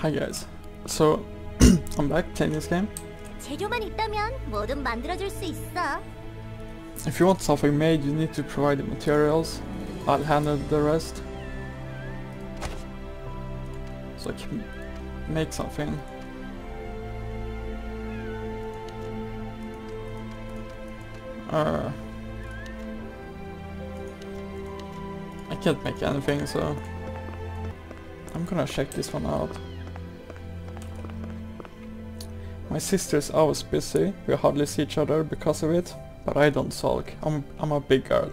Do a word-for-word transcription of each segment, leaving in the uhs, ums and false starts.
Hi guys. So I'm back playing this game. If you want something made, you need to provide the materials. I'll handle the rest. So I can make something. Uh, I can't make anything, so I'm gonna check this one out. My sister is always busy, we hardly see each other because of it, but I don't sulk. I'm, I'm a big girl.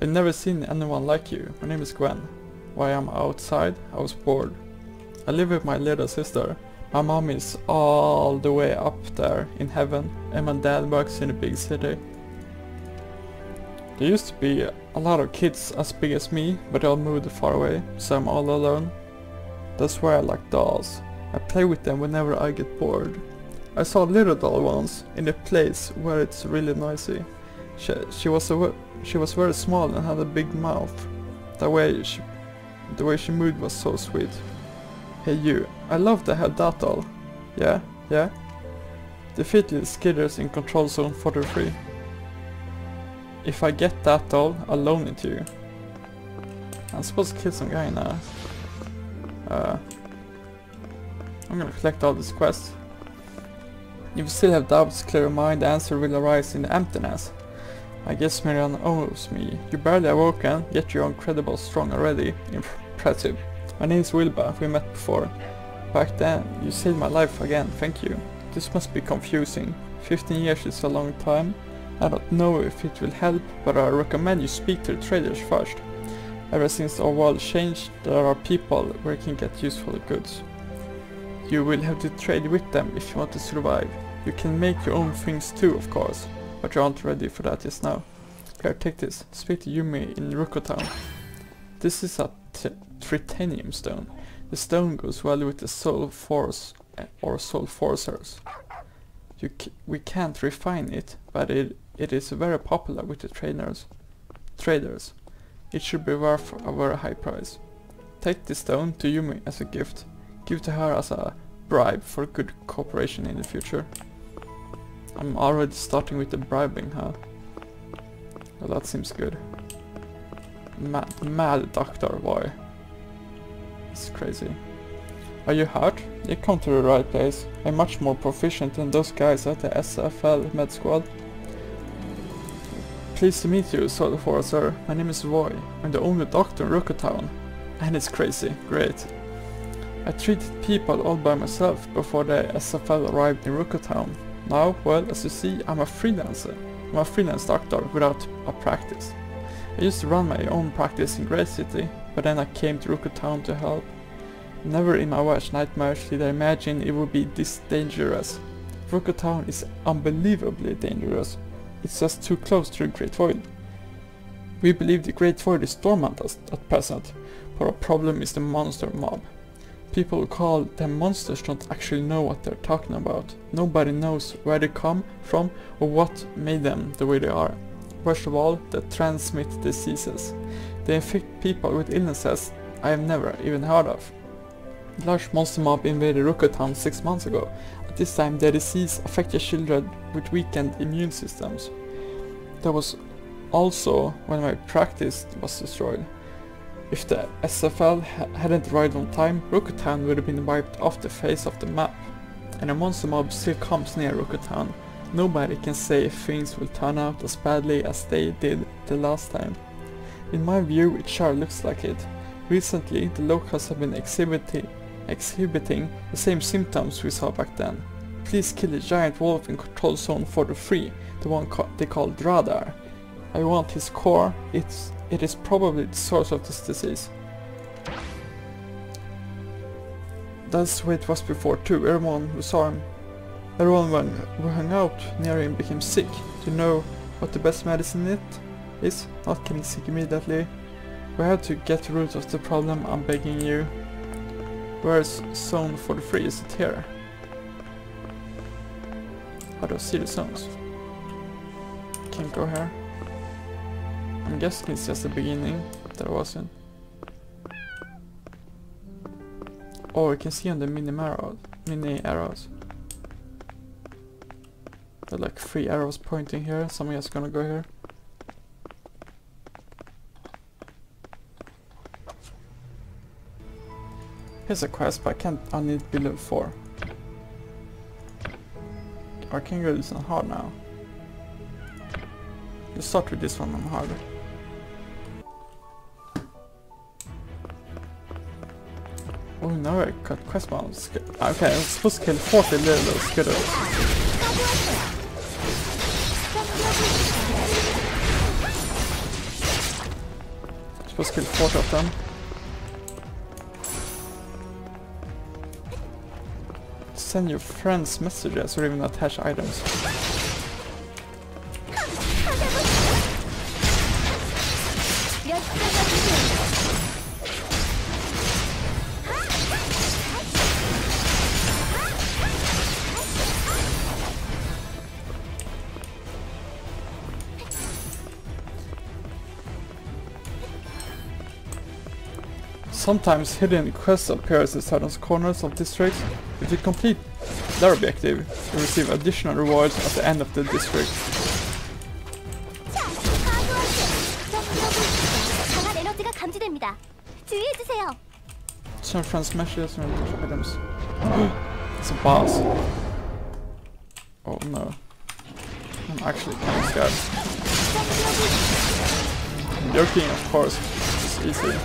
I've never seen anyone like you. My name is Gwen. While I'm outside, I was bored. I live with my little sister. My mom is all the way up there in heaven, and my dad works in a big city. There used to be a lot of kids as big as me, but they all moved far away, so I'm all alone. That's why I like dolls. I play with them whenever I get bored. I saw a little doll once, in a place where it's really noisy. She, she, was, a, she was very small and had a big mouth. The way she, the way she moved was so sweet. Hey you, I love to have that doll. Yeah, yeah. The fiddly skitters in control zone forty-three. If I get that doll, I'll loan it to you. I'm supposed to kill some guy now. Uh... I'm gonna collect all these quests. If you still have doubts, clear your mind, the answer will arise in the emptiness. I guess Marianne owes me. You barely awoken, yet you're incredibly strong already. Impressive. My name's Wilba, we met before. Back then, you saved my life again, thank you. This must be confusing. fifteen years is a long time. I don't know if it will help, but I recommend you speak to the traders first. Ever since our world changed, there are people where you can get useful goods. You will have to trade with them if you want to survive. You can make your own things too, of course, but you aren't ready for that just now. Here, take this. Speak to Yumi in Rucco Town. This is a Tritanium stone. The stone goes well with the Soul Force or Soul Forcers. You c we can't refine it, but it, it is very popular with the trainers, traders. It should be worth a very high price. Take this stone to Yumi as a gift. Give to her as a bribe for good cooperation in the future. I'm already starting with the bribing, huh? Well, that seems good. Mad, mad doctor, boy. It's crazy. Are you hurt? You come to the right place. I'm much more proficient than those guys at the S F L med squad. Pleased to meet you, Soul Forcer. My name is Voy. I'm the only doctor in Rucco Town. And it's crazy. Great. I treated people all by myself before the S F L arrived in Rucco Town. Now, well, as you see, I'm a freelancer. I'm a freelance doctor without a practice. I used to run my own practice in Great City, but then I came to Rucco Town to help. Never in my worst nightmares did I imagine it would be this dangerous. Rucco Town is unbelievably dangerous. It's just too close to the Great Void. We believe the Great Void is dormant at present, but our problem is the monster mob. People who call them monsters don't actually know what they're talking about. Nobody knows where they come from or what made them the way they are. Worst of all, they transmit diseases. They infect people with illnesses I have never even heard of. A large monster mob invaded Rucco Town six months ago. At this time, their disease affected children with weakened immune systems. That was also when my practice was destroyed. If the S F L ha hadn't arrived on time, Rucco Town would have been wiped off the face of the map. And a monster mob still comes near Rucco Town. Nobody can say if things will turn out as badly as they did the last time. In my view, it sure looks like it. Recently, the locals have been exhibiting, exhibiting the same symptoms we saw back then. Please kill the giant wolf in control zone forty-three, the one co they call Dradar. I want his core. It's It is probably the source of this disease. That's the way it was before too. Everyone who saw him, everyone when who hung out near him became sick. Do you know what the best medicine it is? Not getting sick immediately. We have to get to the root of the problem, I'm begging you. Where's zone forty-three? Is it here? How do I see the zones? Can't go here. I'm guessing it's just the beginning. There wasn't. Oh, you can see on the mini arrows, mini arrows. There are like three arrows pointing here. Somebody is gonna go here. Here's a quest, but I can't. I need below four. I can go this on hard now. Let's start with this one on hard. Oh, now I got quest bounds. Okay, I was supposed to kill forty little skittles. I was supposed to kill forty of them. Send your friends messages or even attach items. Sometimes hidden quests appear in certain corners of districts. If you complete their objective, you receive additional rewards at the end of the district. Some friends meshes and items. It's a boss. Oh no. I'm actually kind of scared. I'm joking, of course. It's easy.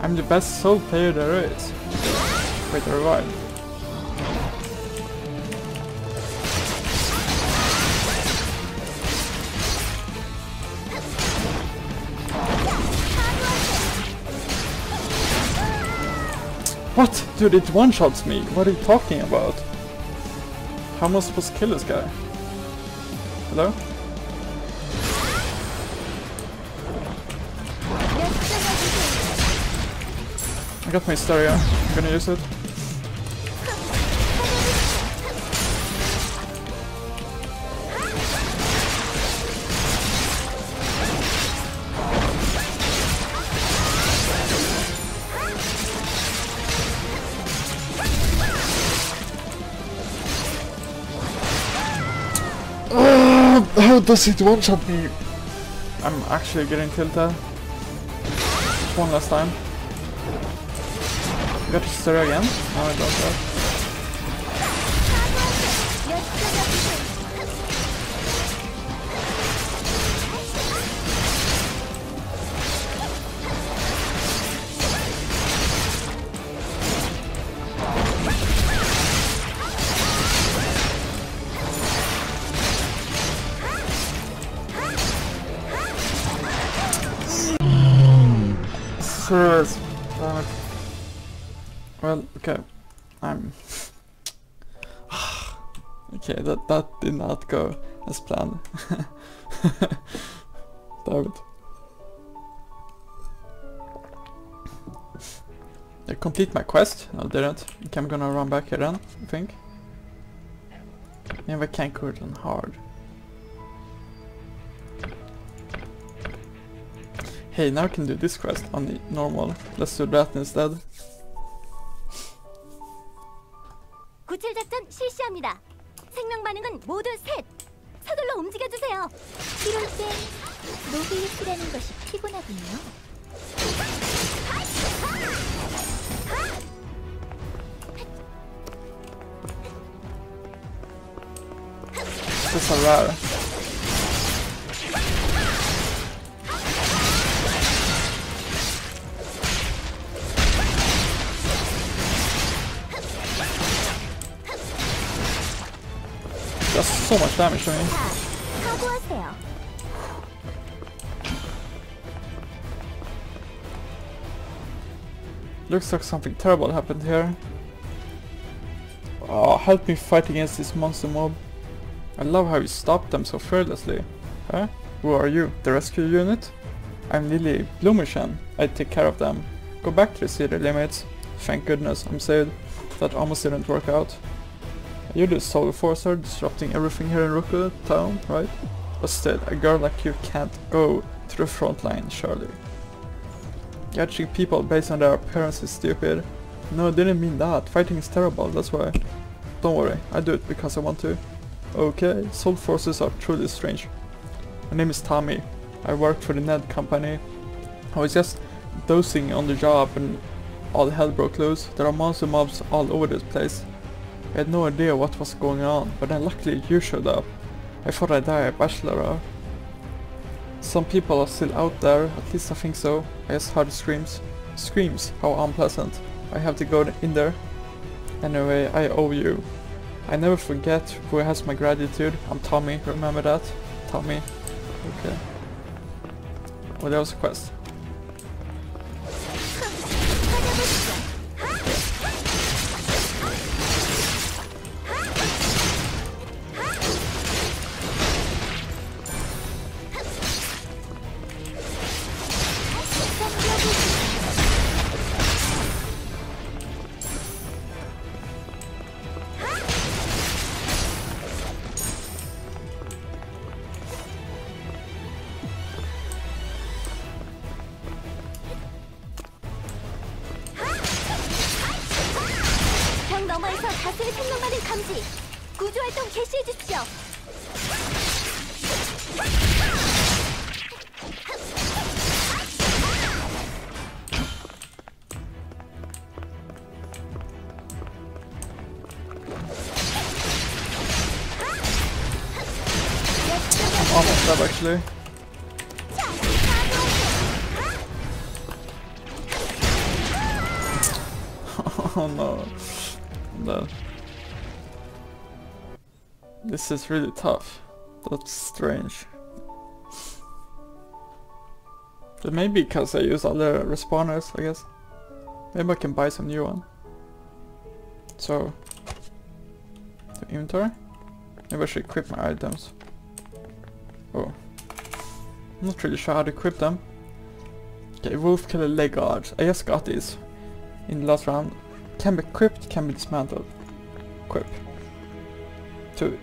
I'm the best soul player there is. Wait, I revived. What? Dude, it one-shots me. What are you talking about? How am I supposed to kill this guy? Hello? I got my stereo. I'm gonna use it. How does it one-shot me? I'm actually getting killed there. One last time. You got to stir again? No, I don't First, uh, well, okay, I'm... okay, that, that did not go as planned. Damn it. Did I complete my quest? No, I didn't. Okay, I'm gonna run back here then, I think. Maybe I can't go it on hard. Hey, now I can do this quest on the normal. Let's do that instead. 구출 작전 실시합니다. 생명 반응은 모두 셋. 서둘러 움직여 주세요. 이럴 때 노비스라는 것이 피곤하군요. This is rare. That's so much damage to me. Looks like something terrible happened here. Oh, help me fight against this monster mob. I love how you stop them so fearlessly. Huh? Who are you? The rescue unit? I'm Lily Blumishan. I take care of them. Go back to the city limits. Thank goodness, I'm saved. That almost didn't work out. You're the Soul Forcer disrupting everything here in Rucco Town, right? But still, a girl like you can't go to the front line, surely. Judging people based on their appearance is stupid. No, I didn't mean that. Fighting is terrible, that's why. Don't worry, I do it because I want to. Okay, Soul Forces are truly strange. My name is Tommy. I work for the Ned company. I was just dozing on the job and all hell broke loose. There are monster mobs all over this place. I had no idea what was going on, but then luckily you showed up. I thought I'd die a bachelor. Some people are still out there, at least I think so. I just heard screams. Screams, how unpleasant. I have to go in there. Anyway, I owe you. I never forget who has my gratitude. I'm Tommy, remember that? Tommy. Okay. Well, that was a quest. Almost dead actually. Oh no, I'm dead. This is really tough. That's strange. But maybe because I use other respawners, I guess. Maybe I can buy some new one. So, the inventory. Maybe I should equip my items. Oh, I'm not really sure how to equip them. Okay, wolf killer leg guards. I just got these in the last round. Can be equipped, can be dismantled. Equip. To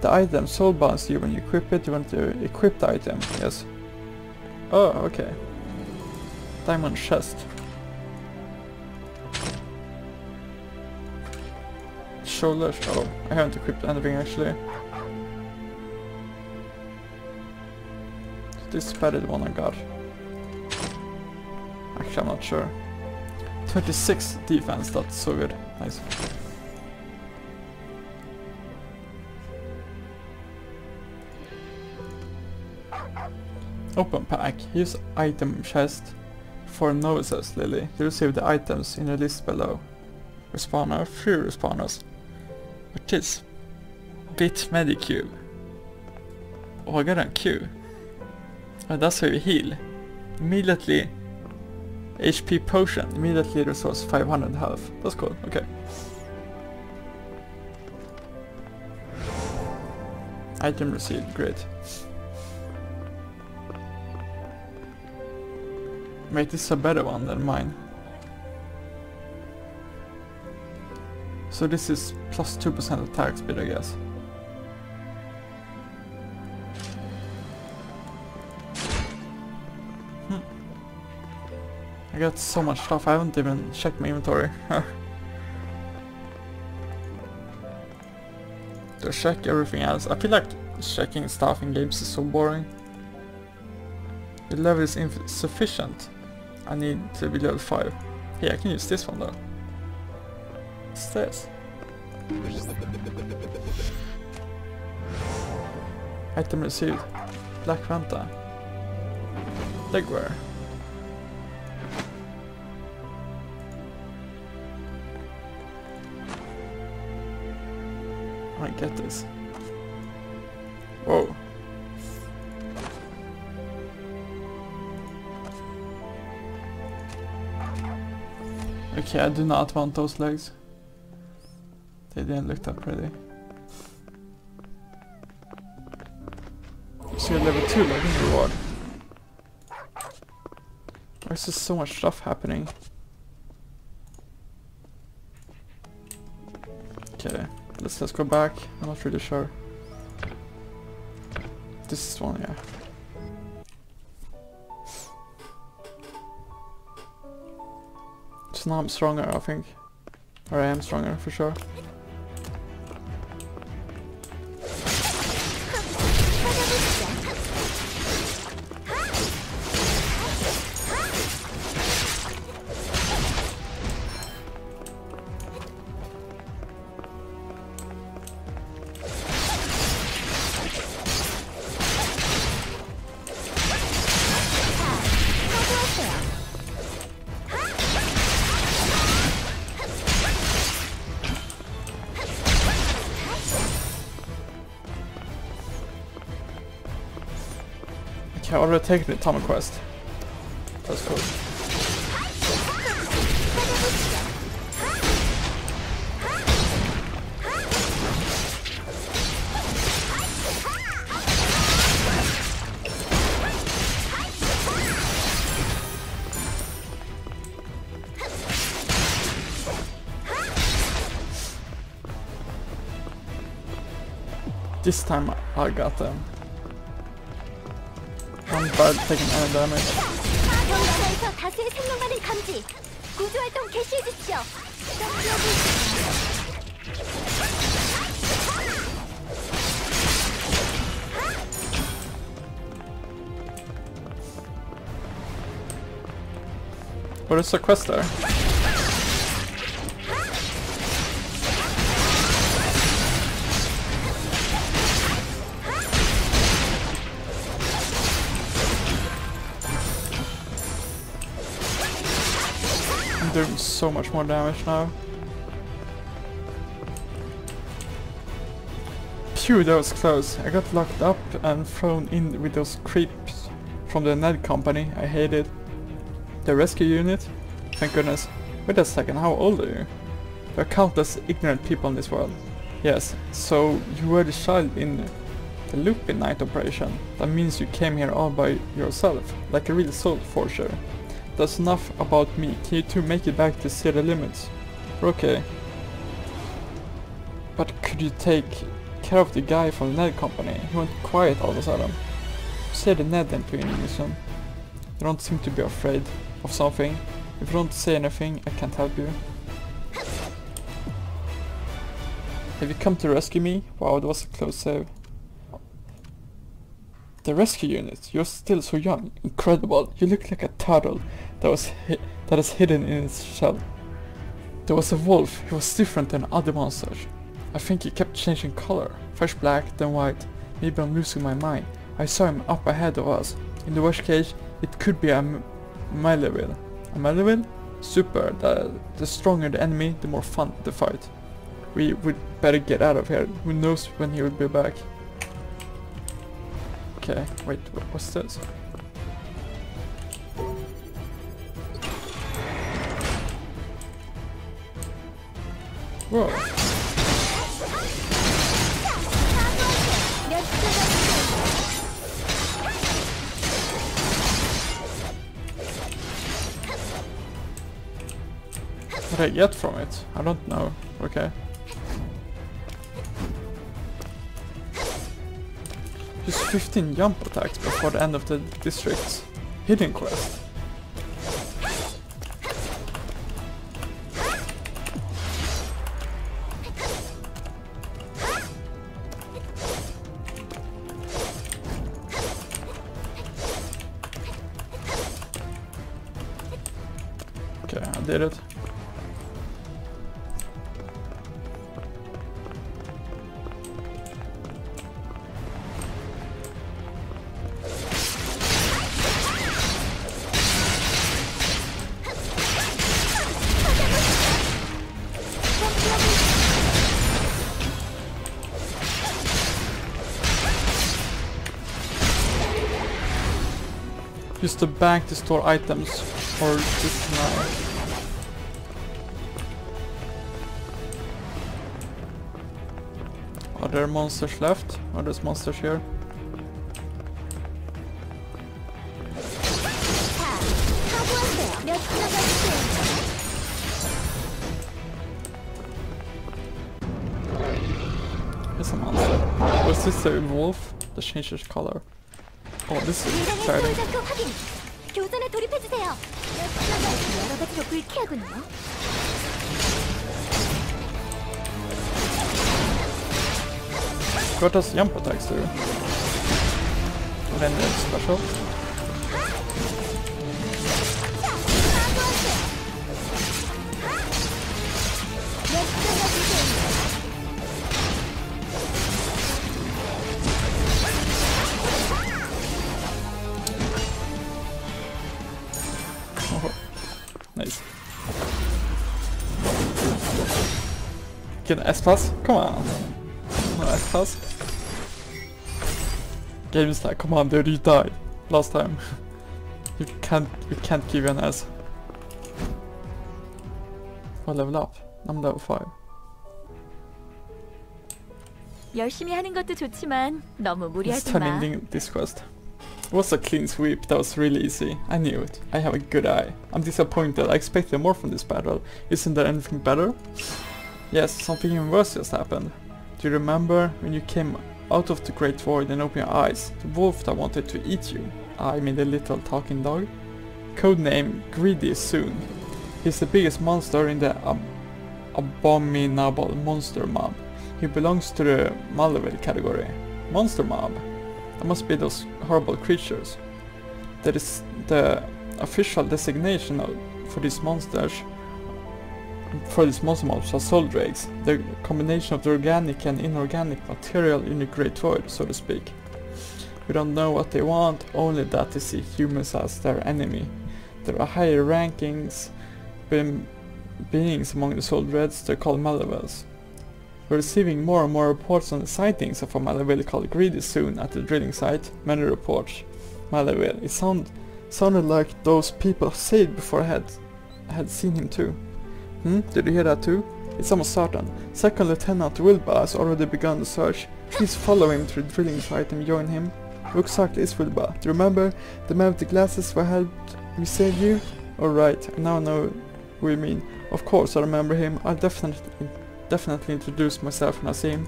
the item soul bounce you when you equip it. You want to equip the item. Yes. Oh, okay. Diamond chest. Shoulders. Oh, I haven't equipped anything actually. This padded one I got. Actually, I'm not sure. twenty-six defense, that's so good. Nice. Open pack. Use item chest for novices, Lily. You receive the items in the list below. Respawner, three respawners. What is? Bit medicube. Oh, I got a Q. Oh, that's how you heal. Immediately H P potion, immediately restores five hundred health. That's cool, okay. Item received, great. Wait, this is a better one than mine. So this is plus two percent attack speed, I guess. I got so much stuff, I haven't even checked my inventory. To check everything else. I feel like checking stuff in games is so boring. The level is insufficient. I need to be level five. Hey, I can use this one though. What's this? Item received. Black Vanta. Legwear. I get this. Whoa. Okay, I do not want those legs. They didn't look that pretty. It's your level two level reward. Why is there so much stuff happening? Okay, let's let's go back. I'm not really sure. This one, yeah. So now I'm stronger, I think. Or I am stronger for sure. I already taken the Tommy quest. That's cool. This time I got them. I'm bad taking any damage. What is the quest there? Doing so much more damage now. Phew, that was close. I got locked up and thrown in with those creeps from the Ned company. I hate it. The rescue unit? Thank goodness. Wait a second, how old are you? There are countless ignorant people in this world. Yes, so you were the child in the Lupin Night operation. That means you came here all by yourself, like a real Soul Forcer. That's enough about me. Can you two make it back to city limits? We're okay. But could you take care of the guy from the Ned company? He went quiet all of a sudden. Say the Ned entry in unison. They don't seem to be afraid of something. If you don't say anything, I can't help you. Have you come to rescue me? Wow, that was a close save. The rescue unit, you're still so young, incredible. You look like a turtle that was hi that is hidden in its shell. There was a wolf, he was different than other monsters. I think he kept changing color, first black, then white. Maybe I'm losing my mind. I saw him up ahead of us. In the worst case, it could be a Malewell. A Malewell? Super, the, the stronger the enemy, the more fun the fight. We would better get out of here, who knows when he will be back. Okay, wait, what's this? Whoa. What did I get from it? I don't know. Okay. Just fifteen jump attacks before the end of the district's hidden quest. Okay, I did it. Use the bank to store items or just now. Are there monsters left? Are there monsters here? Here's a monster. Oh, is this the wolf that changes color? Oh, this is exciting. What does jump attacks do? Then it's special. Get an S-Pass? Come on! An S-Pass? Game is like, come on dude, you died last time. You can't, we can't give you an S. Oh, level up. I'm level five. 열심히 하는 것도 좋지만 너무 무리하지 마. Let's turn in this quest. It was a clean sweep, that was really easy. I knew it. I have a good eye. I'm disappointed, I expected more from this battle. Isn't there anything better? Yes, something even worse just happened. Do you remember when you came out of the Great Void and opened your eyes? The wolf that wanted to eat you. I mean the little talking dog. Codename Greedy Zoon. He's the biggest monster in the ab abominable monster mob. He belongs to the Malewell category. Monster mob? That must be those horrible creatures. That is the official designation of, for these monsters. For these monster mobs are soul drakes, the combination of the organic and inorganic material in the Great Void, so to speak. We don't know what they want, only that they see humans as their enemy. There are higher rankings be beings among the soul dreads, they're called Malewells. We're receiving more and more reports on the sightings of a Malewell called Greedy Zoon at the drilling site. Many reports. Malewell, it sound sounded like those people said before had had seen him too. Hmm? Did you hear that too? It's almost certain. Second Lieutenant Wilba has already begun the search. Please follow him to the drilling site and join him. Who exactly is Wilba? Do you remember the man with the glasses who helped me save you? Alright, now I know who you mean. Of course I remember him. I'll definitely, definitely introduce myself when I see him.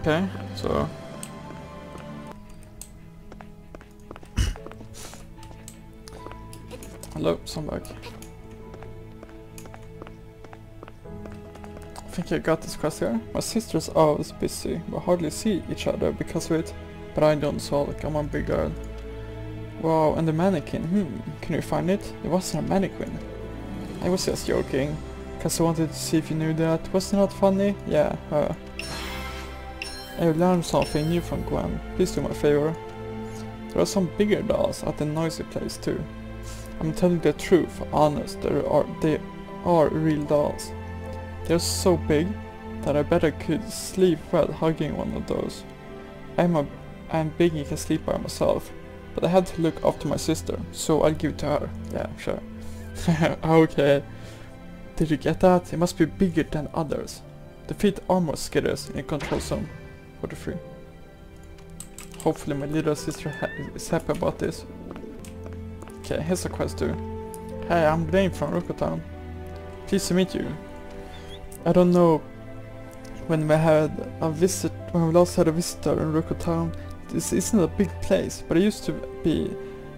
Okay, so... Hello, I'm back. I think I got this quest here. My sister's always busy, we hardly see each other because of it. But I don't so like I'm a big girl. Wow, and the mannequin, hmm, can you find it? It wasn't a mannequin. I was just joking, cause I wanted to see if you knew that. Wasn't that funny? Yeah, uh. I learned something new from Gwen, please do me a favor. There are some bigger dolls at the noisy place too. I'm telling the truth, honest, there are, they are real dolls. They're so big that I bet I could sleep well hugging one of those. I'm, a, I'm big and can sleep by myself, but I had to look after my sister, so I'll give it to her. Yeah, sure. Okay. Did you get that? It must be bigger than others. Defeat armor skitters in control zone. forty-three. Hopefully my little sister ha is happy about this. Okay, here's a quest too. Hey, I'm Blaine from Rucco Town. Pleased to meet you. I don't know when we had a visit when we last had a visitor in Rucco Town. This isn't a big place, but it used to be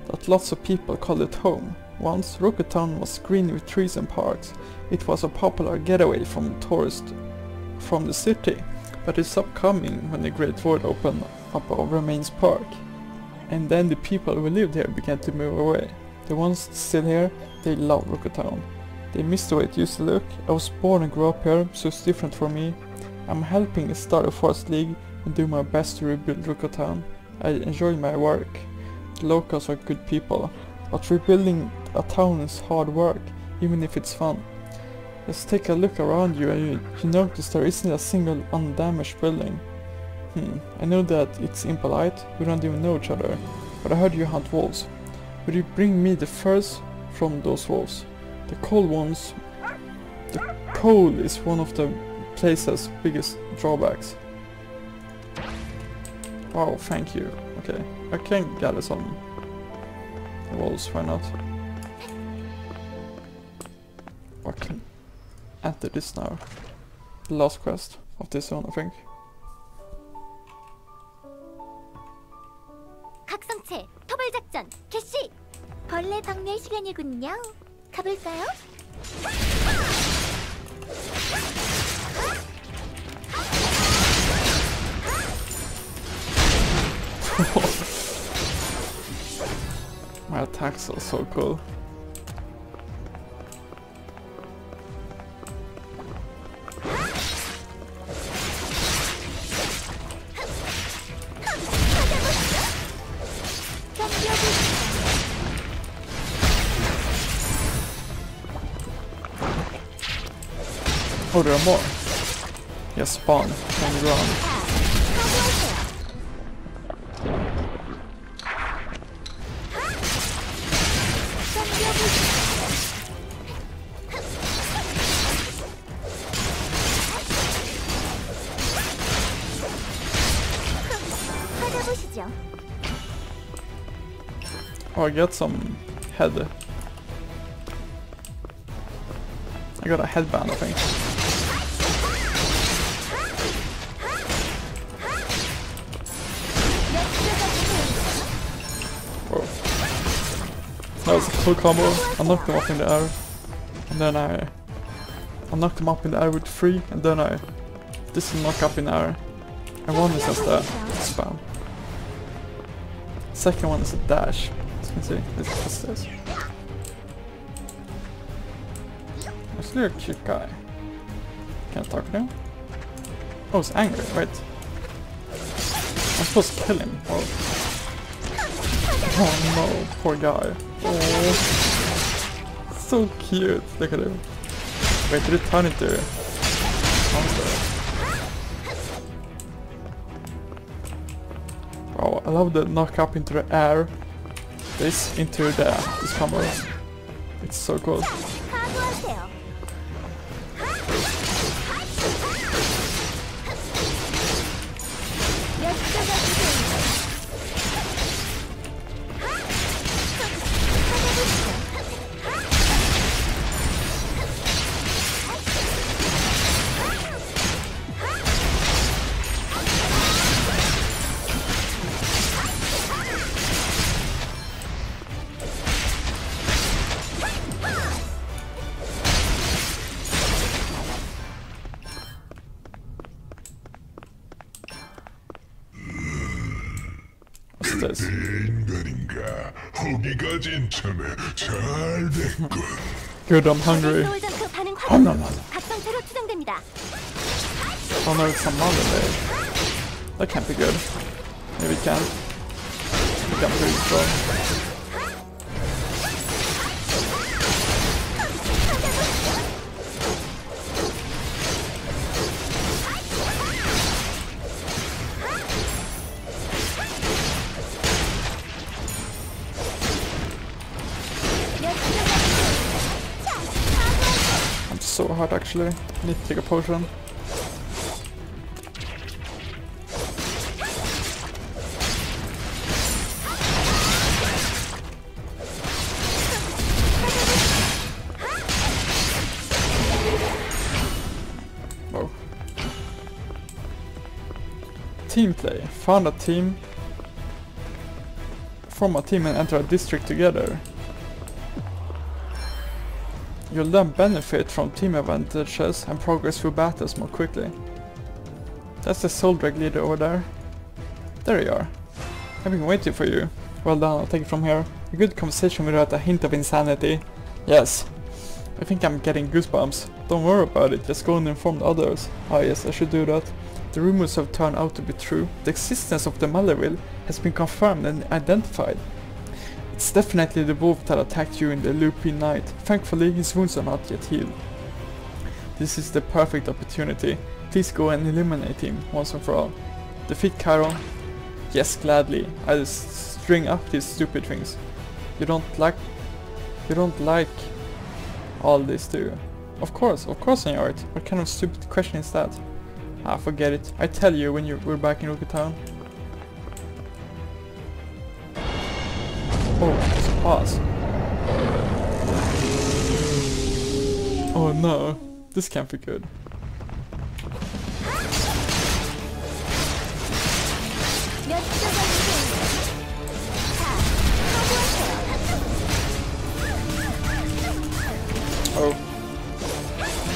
that lots of people called it home. Once Rucco Town was green with trees and parks. It was a popular getaway from tourists from the city, but it stopped coming when the Great Void opened up over Main's Park. And then the people who lived here began to move away. The ones still here, they love Rucco Town. They miss the way it used to look. I was born and grew up here, so it's different for me. I'm helping the Star of Forest League and do my best to rebuild Rucco Town. I enjoy my work. The locals are good people, but rebuilding a town is hard work, even if it's fun. Let's take a look around you and you, you notice there isn't a single undamaged building. Hmm, I know that it's impolite, we don't even know each other, but I heard you hunt wolves. Would you bring me the furs from those wolves? The coal ones... The coal is one of the place's biggest drawbacks. Wow, thank you. Okay, I can gather some walls, why not? Or I can enter this now. The last quest of this zone, I think. 각성체 토벌 작전 개시. 벌레 방멸 시간이군요. 가볼까요? My attacks are so cool. Oh, there are more. Yes, spawn on the ground. Oh, I got some head. I got a headband, I think. Whoa. That was a cool combo. I knocked him up in the air. And then I... I knocked him up in the air with three. And then I... This is knock up in the air. And one is just that. Spam. Second one is a dash. As you can see, this is this. Actually a cute guy. Can I talk to him? Oh, he's angry, right? I'm supposed to kill him. Oh, oh no, poor guy. Oh, so cute. Look at him. Wait, did it turn into a monster? Oh, I love the knock up into the air. This into the this combo. It's so cool. Good, I'm hungry. Oh no, no. Oh no, it's some mother there. That can't be good. Maybe it can. It can pretty strong. So hard actually. I need to take a potion. Whoa. Team play. Found a team. Form a team and enter a district together. You'll then benefit from team advantages and progress through battles more quickly. That's the Soul Drag leader over there. There you are. I've been waiting for you. Well done, I'll take it from here. A good conversation without a hint of insanity. Yes. I think I'm getting goosebumps. Don't worry about it, just go and inform the others. Ah yes, I should do that. The rumors have turned out to be true. The existence of the Malewell has been confirmed and identified. It's definitely the wolf that attacked you in the loopy night. Thankfully, his wounds are not yet healed. This is the perfect opportunity. Please go and eliminate him once and for all. Defeat Chiron? Yes, gladly. I'll string up these stupid things. You don't like... You don't like... all this, do you? Of course, of course, Señor. What kind of stupid question is that? Ah, forget it. I tell you when you were back in Rucco Town. Oh, pause. Oh no, this can't be good. Oh.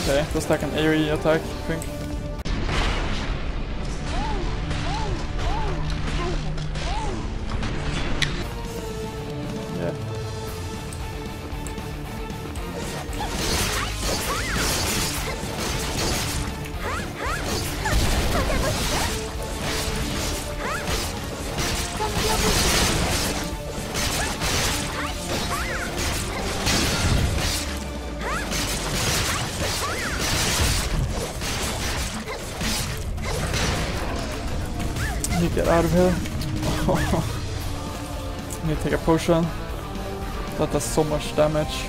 Okay, that's like an airy attack, I think. Get out of here. I need to take a potion. That does so much damage.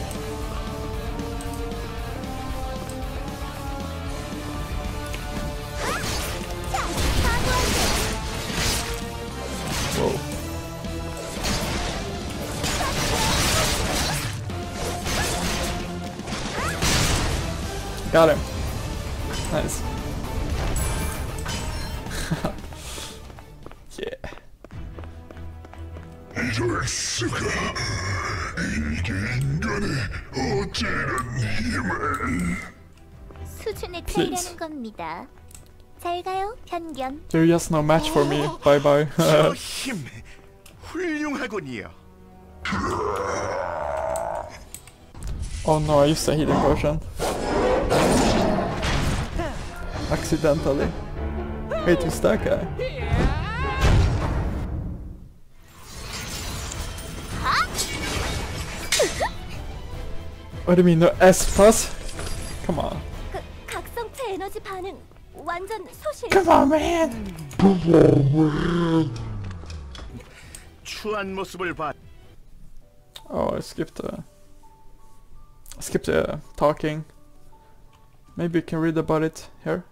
Whoa. Got him. Nice. Please. They're just no match for me. Bye bye. Oh no, I used a healing potion. Accidentally. Wait, who's that guy? What do you mean, no S plus? Come on. Come on, man! Come on, man! Oh, I skipped uh, I skipped uh, talking. Maybe you can read about it here.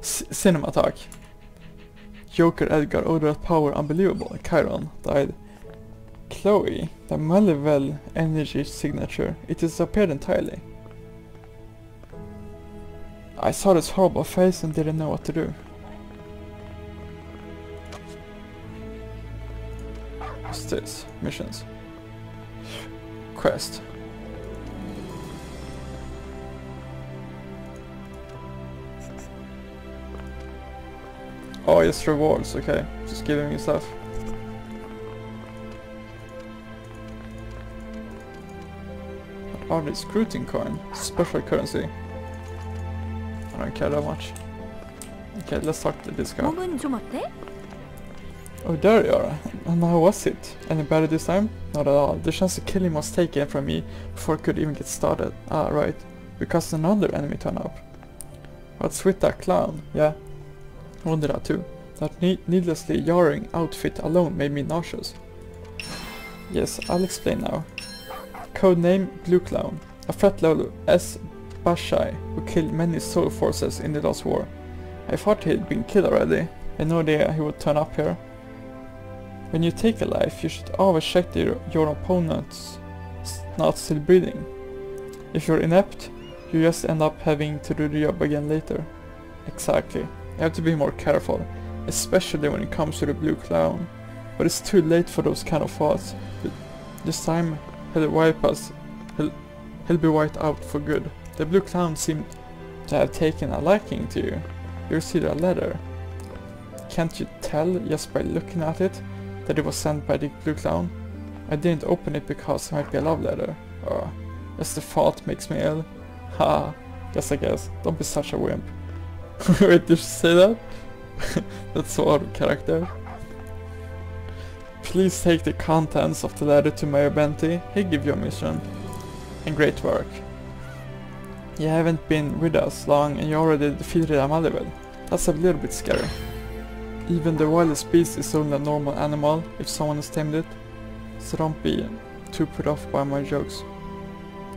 C cinema talk. Joker Edgar Odorat power unbelievable. Chiron died. Chloe, the Malewell energy signature, it is disappeared entirely. I saw this horrible face and didn't know what to do. What's this? Missions. Quest. Oh, it's rewards, okay. Just giving me stuff. Oh, this Scrutin coin, special currency. I don't care that much. Okay, let's talk to this guy. Oh, there you are. And how was it? Any better this time? Not at all. The chance to kill him was taken from me before it could even get started. Ah, right. Because another enemy turned up. What's with that clown? Yeah. I wonder that too. That ne needlessly jarring outfit alone made me nauseous. Yes, I'll explain now. Codename Blue Clown, a frat level S Bashai who killed many Soul Forces in the last war. I thought he'd been killed already. I no idea he would turn up here. When you take a life, you should always check the, your opponent's not still breathing. If you're inept, you just end up having to do the job again later. Exactly. You have to be more careful, especially when it comes to the Blue Clown. But it's too late for those kind of thoughts. This time he'll wipe us. He'll, he'll be wiped out for good. The Blue Clown seemed to have taken a liking to you. You received a letter. Can't you tell, just by looking at it, that it was sent by the Blue Clown? I didn't open it because it might be a love letter. Oh, just the thought makes me ill. Ha, yes I guess. Don't be such a wimp. Wait, did you say that? That's so out of character. Please take the contents of the letter to Mayor Benti. He'll give you a mission. And great work. You haven't been with us long and you already defeated a Malewell. That's a little bit scary. Even the wildest beast is only a normal animal if someone has tamed it. So don't be too put off by my jokes.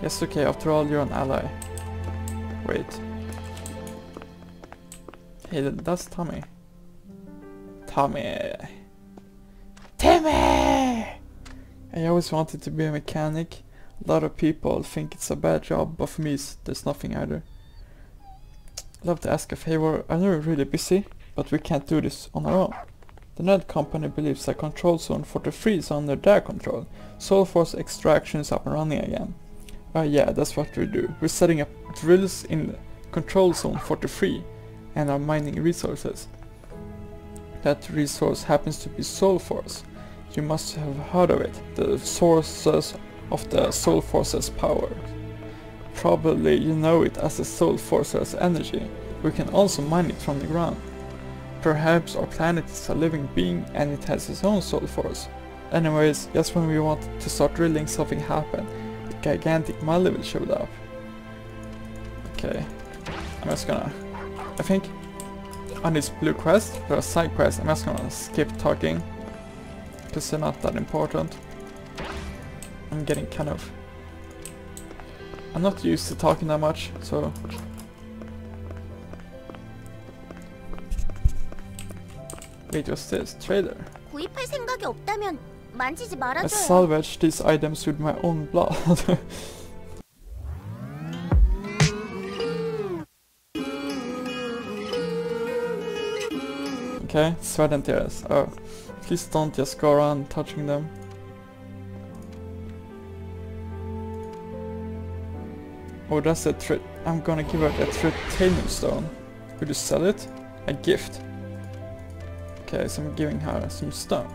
Yes, okay, after all you're an ally. Wait. Hey, that's Tommy. Tommy. Timmy! I always wanted to be a mechanic. A lot of people think it's a bad job, but for me there's nothing either. Love to ask a favor. I know you're really busy, but we can't do this on our own. The Ned company believes that Control Zone forty-three is under their control. Soul Forcer extraction is up and running again. Uh, yeah, that's what we do. We're setting up drills in Control Zone forty-three and are mining resources. That resource happens to be Soul Force. You must have heard of it, the sources of the Soul Forcer's power. Probably you know it as the Soul Forcer's energy. We can also mine it from the ground. Perhaps our planet is a living being and it has its own Soul Force. Anyways, just when we wanted to start drilling, something happened. A gigantic Malewell showed up. Okay, I'm just gonna... I think on this blue quest, there are side quests. I'm just gonna skip talking, because they're not that important. I'm getting kind of... I'm not used to talking that much, so... Wait, what's this? Trader. I salvaged these items with my own blood. Okay, sweat and tears. Oh, please don't just go around touching them. Oh, that's a trit. I'm gonna give out a Tritanium stone. Could you sell it? A gift. Okay, so I'm giving her some stone.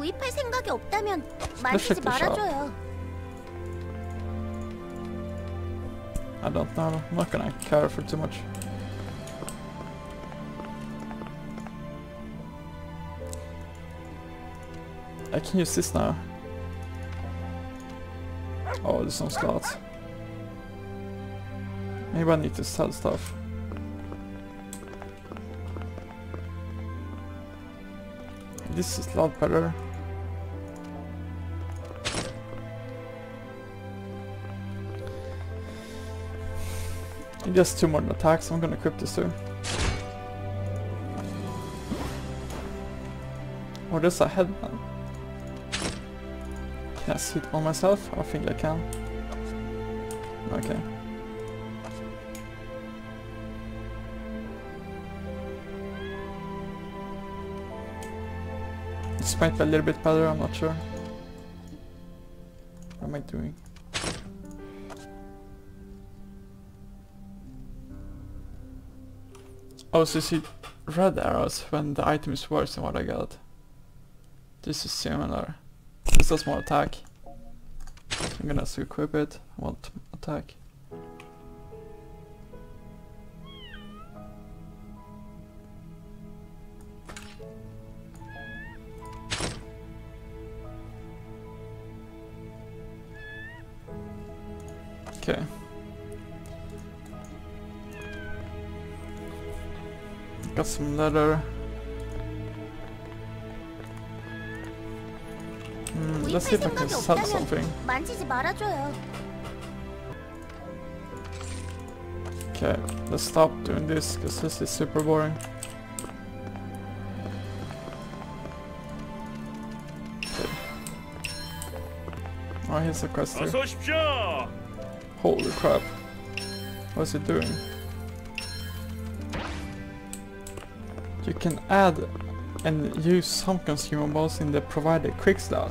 Let's check the shop. I don't know. I'm not gonna care for too much. I can use this now. Oh, there's no slots. Maybe I need to sell stuff. This is a lot better. Just two more attacks, I'm gonna equip this too. Oh, there's a headband. Can I sit on myself? I think I can. Okay. This might be a little bit better, I'm not sure. What am I doing? Oh, so you see red arrows when the item is worse than what I got. This is similar. This does more attack. I'm gonna have to equip it. I want attack. Okay. Got some leather. Mm, let's see if I can sell something. Okay, let's stop doing this because this is super boring. Okay. Oh, here's a quest here. Holy crap. What's it doing? You can add and use some consumables in the provided quick slot.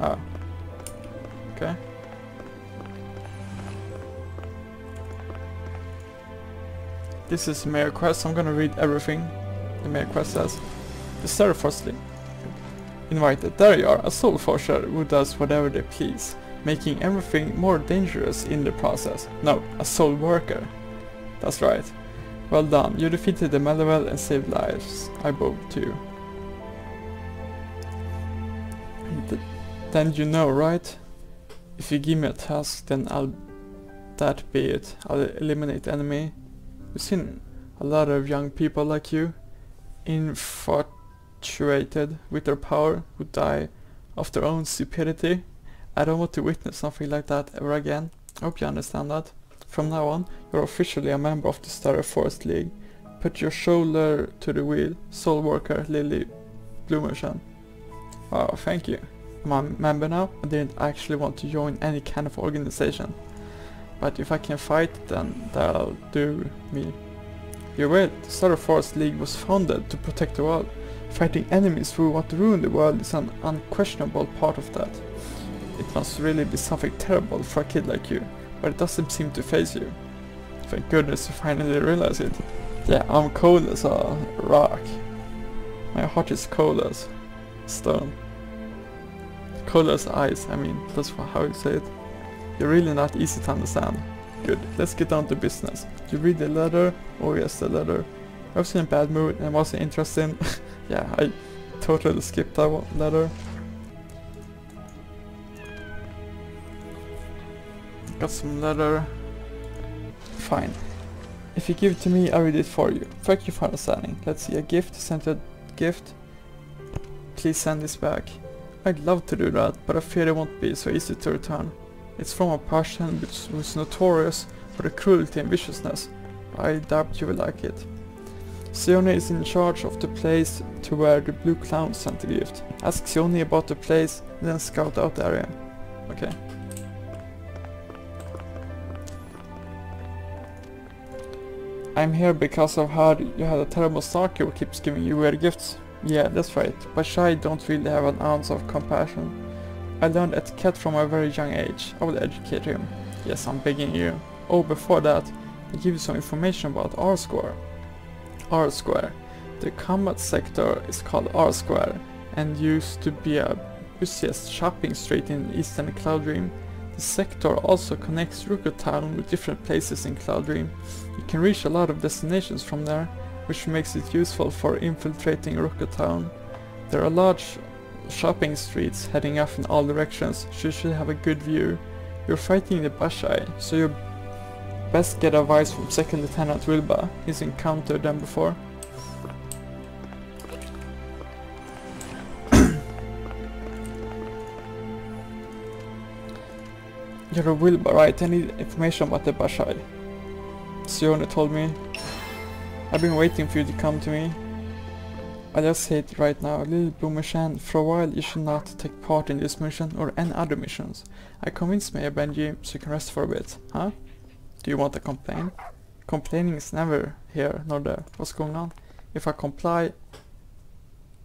Ah. Okay. This is Mayor Quest, I'm gonna read everything the Mayor Quest says. The Star of Forest League invited. There you are, a Soul Forcer who does whatever they please, making everything more dangerous in the process. No, a Soul Worker. That's right. Well done, you defeated the Malewell and saved lives. I bowed to you. Th then you know, right? If you give me a task, then I'll... that be it. I'll eliminate enemy. We've seen a lot of young people like you, infatuated with their power, who die of their own stupidity. I don't want to witness something like that ever again. I hope you understand that. From now on, you're officially a member of the Star of Forest League. Put your shoulder to the wheel, Soul Worker Lily Bloomerchen. Oh, thank you. I'm a member now. I didn't actually want to join any kind of organization. But if I can fight, then that'll do me. You're right, the Star of Forest League was founded to protect the world. Fighting enemies who want to ruin the world is an unquestionable part of that. It must really be something terrible for a kid like you, but it doesn't seem to faze you. Thank goodness you finally realize it. Yeah, I'm cold as a rock. My heart is cold as stone. Cold as ice, I mean, that's how you say it. You're really not easy to understand. Good, let's get down to business. Did you read the letter? Oh yes, the letter. I was in a bad mood and wasn't interested. Yeah, I totally skipped that one letter. Got some letter. Fine. If you give it to me, I read it for you. Thank you for understanding. Let's see, a gift. Send a gift. Please send this back. I'd love to do that, but I fear it won't be so easy to return. It's from a person which was notorious for the cruelty and viciousness. I doubt you will like it. Xione is in charge of the place to where the blue clown sent the gift. Ask Xione about the place, then scout out the area. Okay. I'm here because I've heard you had a terrible stalker who keeps giving you weird gifts. Yeah, that's right. Bashai don't really have an ounce of compassion. I learned etiquette from a very young age. I will educate him. Yes, I'm begging you. Oh, before that, I give you some information about R-Square. R-Square. The combat sector is called R-Square and used to be a busiest shopping street in eastern Cloudream. The sector also connects Rucco Town with different places in Cloudream. You can reach a lot of destinations from there, which makes it useful for infiltrating Rucco Town. There are large shopping streets heading off in all directions, so you should have a good view. You're fighting the Bashai, so you're best get advice from second Lieutenant Wilba. He's encountered them before. You're a Wilba, right? I need information about the Bashai. Xione told me. I've been waiting for you to come to me. I just say it right now, Lily Blumishan, for a while you should not take part in this mission or any other missions. I convinced Mayor Benti, so you can rest for a bit, huh? Do you want to complain? Complaining is never here nor there. What's going on? If I comply,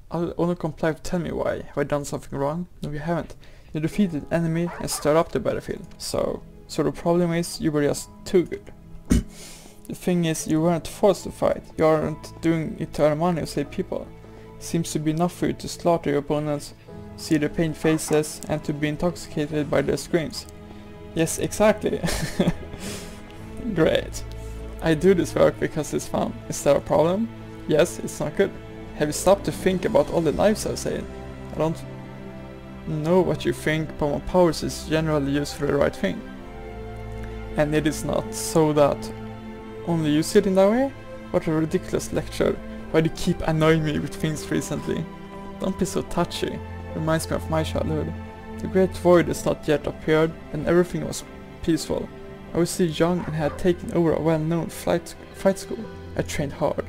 I'll only comply if you tell me why. Have I done something wrong? No, you haven't. You defeated an enemy and stirred up the battlefield. So, so the problem is you were just too good. The thing is, you weren't forced to fight. You aren't doing it to earn money or save people. Seems to be enough for you to slaughter your opponents, see their pained faces, and to be intoxicated by their screams. Yes, exactly. Great. I do this work because it's fun. Is there a problem? Yes, it's not good. Have you stopped to think about all the lives I've saved? I don't know what you think, but my powers is generally used for the right thing. And it is not so that only you see it in that way? What a ridiculous lecture. Why do you keep annoying me with things recently? Don't be so touchy. Reminds me of my childhood. The Great Void has not yet appeared and everything was peaceful. I was still young and had taken over a well-known flight fight school. I trained hard.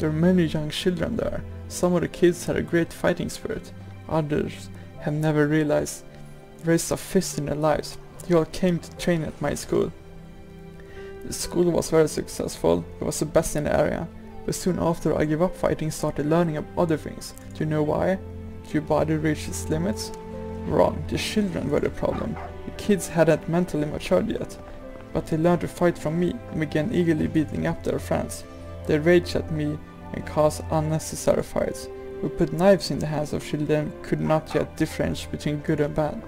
There were many young children there. Some of the kids had a great fighting spirit. Others have never realized raised a fist in their lives. They all came to train at my school. The school was very successful. It was the best in the area. But soon after I gave up fighting, started learning about other things. Do you know why? Did your body reach its limits? Wrong. The children were the problem. The kids hadn't mentally matured yet. But they learned to fight from me and began eagerly beating up their friends. They raged at me and caused unnecessary fights. We put knives in the hands of children who could not yet differentiate between good and bad.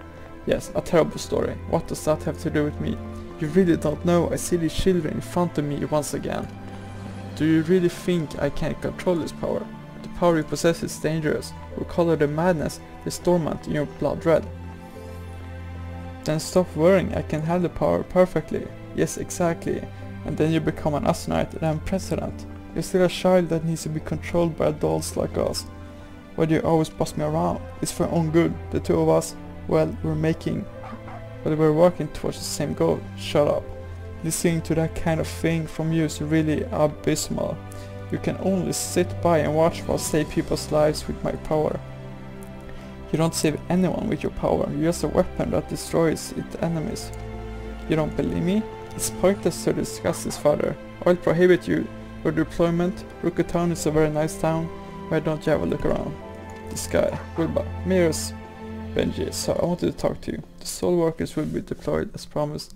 Yes, a terrible story. What does that have to do with me? You really don't know. I see these children in front of me once again. Do you really think I can't control this power? The power you possess is dangerous. We color the madness is dormant in your blood red. Then stop worrying, I can handle the power perfectly. Yes, exactly. And then you become an astronaut and I'm president. You're still a child that needs to be controlled by adults like us. Why do you always boss me around? It's for your own good. The two of us, well, we're making... Well, we're working towards the same goal. Shut up. Listening to that kind of thing from you is really abysmal. You can only sit by and watch while save people's lives with my power. You don't save anyone with your power, you're just a weapon that destroys its enemies. You don't believe me? It's pointless to discuss this further. I'll prohibit you your deployment. Rucco Town is a very nice town. Why don't you have a look around? This guy, Wilba, Mayor's Benji, so I wanted to talk to you. The Soul Workers will be deployed as promised.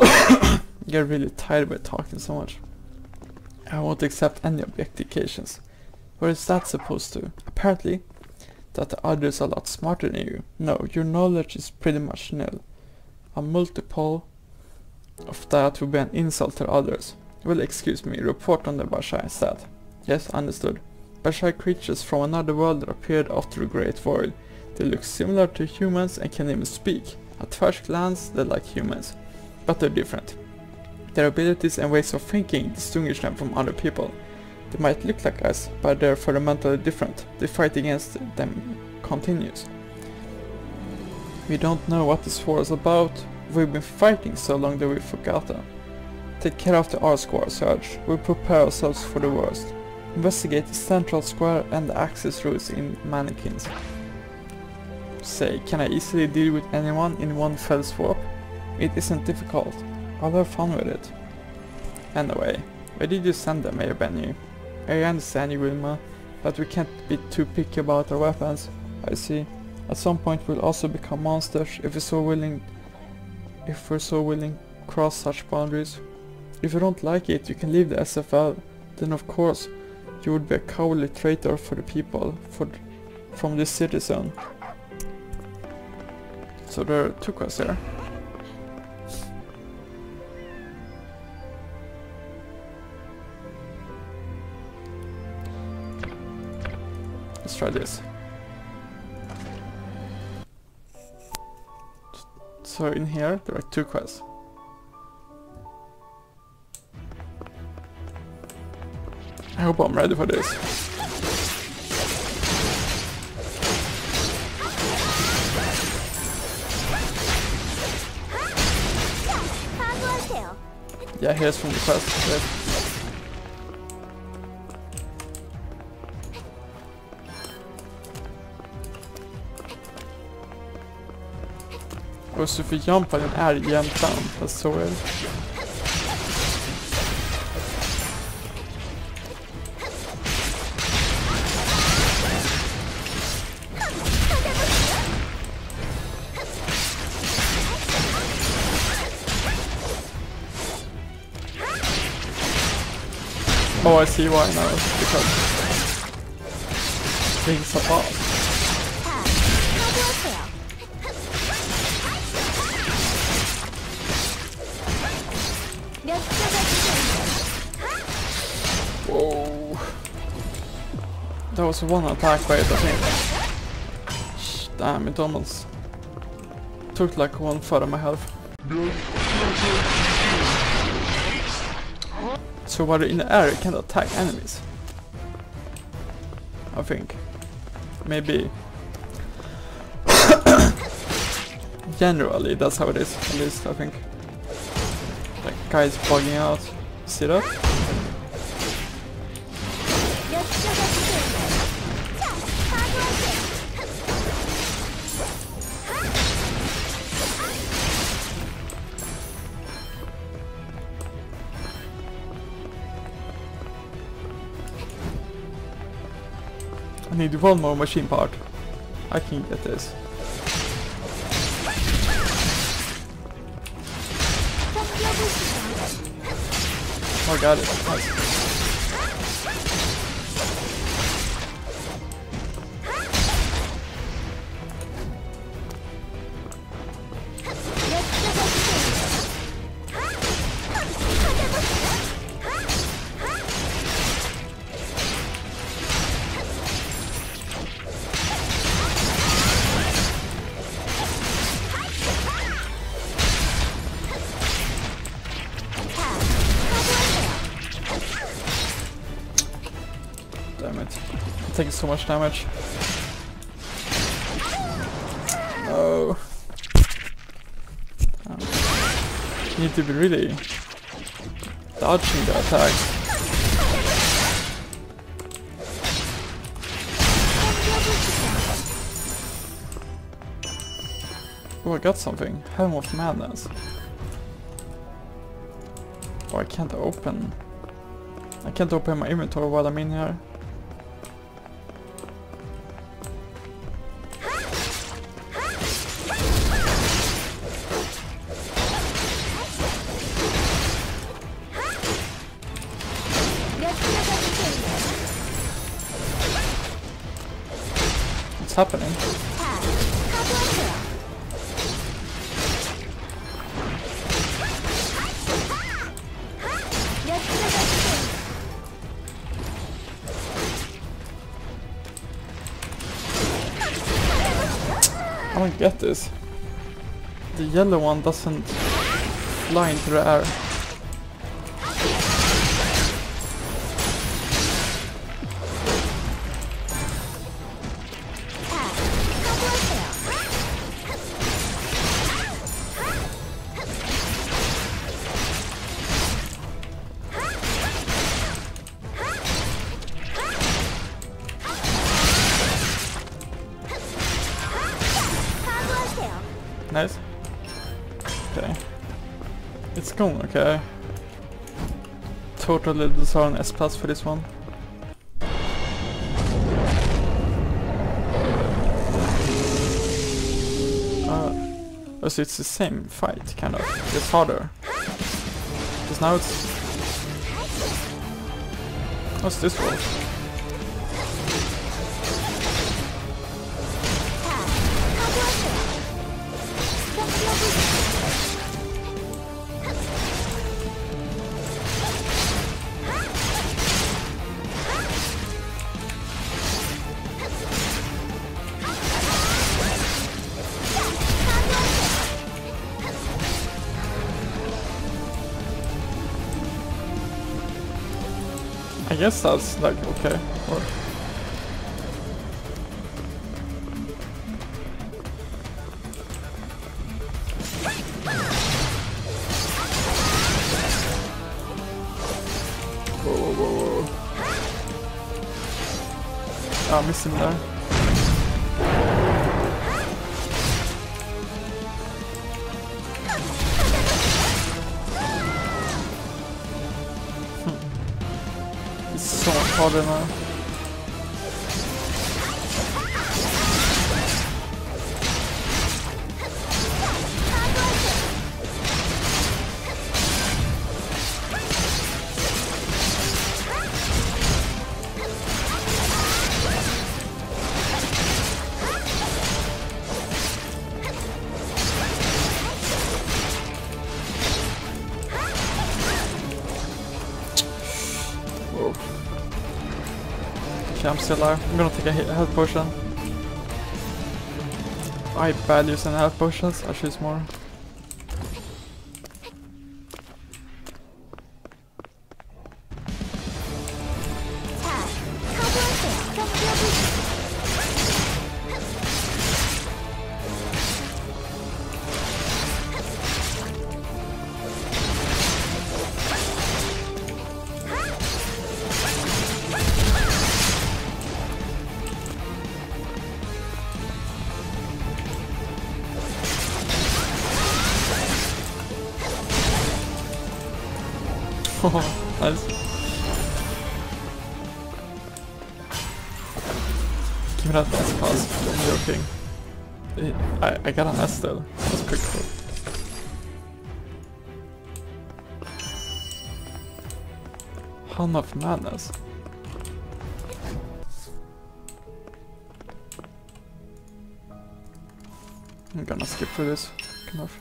I get really tired by talking so much. I won't accept any objectifications. What is that supposed to? Apparently, that the others are a lot smarter than you. No, your knowledge is pretty much nil. A multiple of that would be an insult to others. Well, excuse me, report on the Bashai instead. Yes, understood. Bashai creatures from another world that appeared after the Great Void. They look similar to humans and can even speak. At first glance, they're like humans, but they're different. Their abilities and ways of thinking distinguish them from other people. They might look like us, but they're fundamentally different. The fight against them continues. We don't know what this war is about. We've been fighting so long that we've forgotten. Take care of the R-Square, Serge. We'll prepare ourselves for the worst. Investigate the central square and the access routes in mannequins. Say, can I easily deal with anyone in one fell swoop? It isn't difficult. I'll have fun with it. Anyway, where did you send them, Mayor Benti? I understand you, Wilma, but we can't be too picky about our weapons. I see. At some point we'll also become monsters if we're so willing if we're so willing cross such boundaries. If you don't like it, you can leave the S F L. Then of course you would be a cowardly traitor for the people for th from this citizen. So there took us there. Let's try this. So in here there are two quests. I hope I'm ready for this. Yeah, here's from the quest. Och så förjampar den är jämtan, fast så är det. Oh, I see why now, it's because things are off. Whoa. That was one attack by it, I think. Damn, it almost took like one third of my health. So while in the air you can't attack enemies, I think. Maybe. Generally that's how it is, at least I think. That guy's bugging out. See that? Need one more machine part. I can get this. Oh, got it. Nice. Taking so much damage. No. Damn. need to be really dodging the attack. Oh, I got something. Helm of Madness. Oh, I can't open. I can't open my inventory while I'm in here. What's happening? I don't get this. The yellow one doesn't fly into the air. Nice. Okay. It's gone, okay. Totally deserve an S plus for this one. Uh, so it's the same fight, kind of. It's harder. Because now it's... What's this one? I guess that's like okay. Or I miss him there. Hmm. It's so much harder now. I'm still alive. I'm gonna take a health potion. I bad using health potions. I choose more. Nice. Give me that S pass. I'm joking. I, I got an S though. That's pretty cool. Helm of Madness. I'm gonna skip through this. Come off.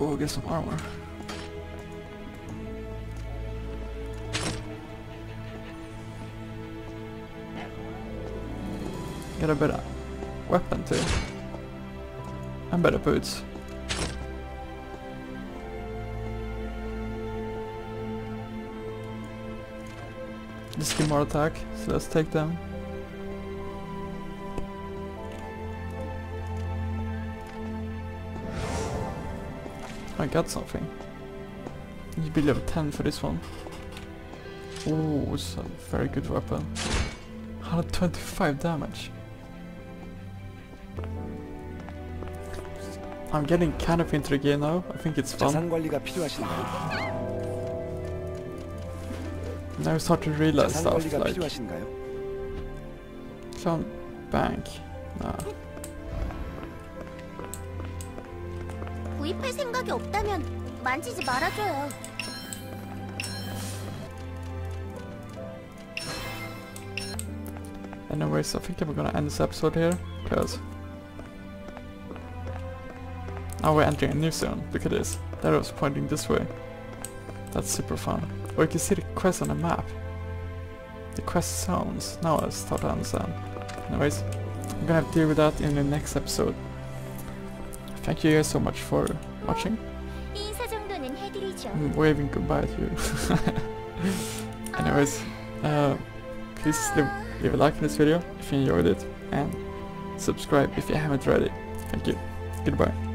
Oh, get some armor. Get a better weapon too. And better boots. Just get more attack, so let's take them. I got something. You should be level ten for this one. Ooh, it's a very good weapon. one hundred twenty-five damage. I'm getting kind of into the game now. I think it's fun. Now I start to realize stuff like clown bank. Nah. 구입할 생각이 없다면 만지지 말아줘요. Anyways, I think we're gonna end this episode here, cause now we're entering a new zone. Look at this. That was pointing this way. That's super fun. Or you can see the quest on the map. The quest zones. Now I'll start to understand. Anyways, I'm gonna have to deal with that in the next episode. Thank you guys so much for watching. I'm waving goodbye to you. Anyways, uh, please leave, leave a like for this video if you enjoyed it, and subscribe if you haven't already. Thank you. Goodbye.